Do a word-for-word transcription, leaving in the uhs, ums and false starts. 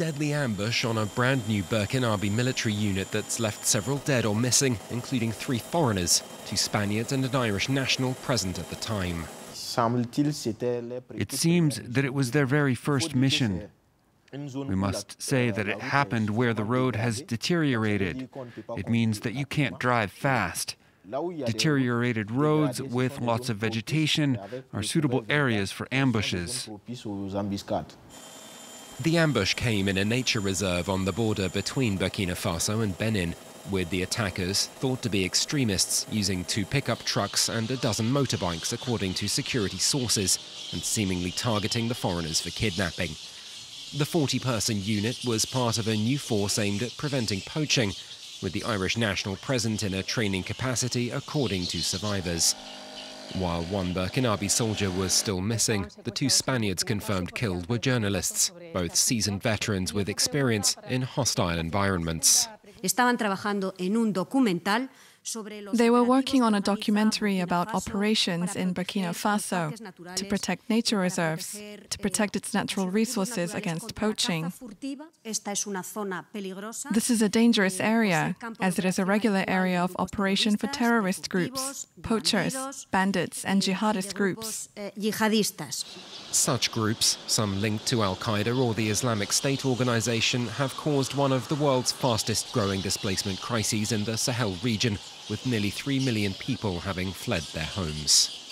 deadly ambush on a brand new Burkinabe military unit that's left several dead or missing, including three foreigners, two Spaniards and an Irish national present at the time. It seems that it was their very first mission. We must say that it happened where the road has deteriorated. It means that you can't drive fast. Deteriorated roads with lots of vegetation are suitable areas for ambushes. The ambush came in a nature reserve on the border between Burkina Faso and Benin, with the attackers thought to be extremists using two pickup trucks and a dozen motorbikes, according to security sources, and seemingly targeting the foreigners for kidnapping. The forty-person unit was part of a new force aimed at preventing poaching, with the Irish national present in a training capacity, according to survivors. While one Burkinabe soldier was still missing, the two Spaniards confirmed killed were journalists, both seasoned veterans with experience in hostile environments. They were working on a documentary about operations in Burkina Faso to protect nature reserves, to protect its natural resources against poaching. This is a dangerous area, as it is a regular area of operation for terrorist groups, poachers, bandits and jihadist groups. Such groups, some linked to Al-Qaeda or the Islamic State Organization, have caused one of the world's fastest growing displacement crises in the Sahel region, with nearly three million people having fled their homes.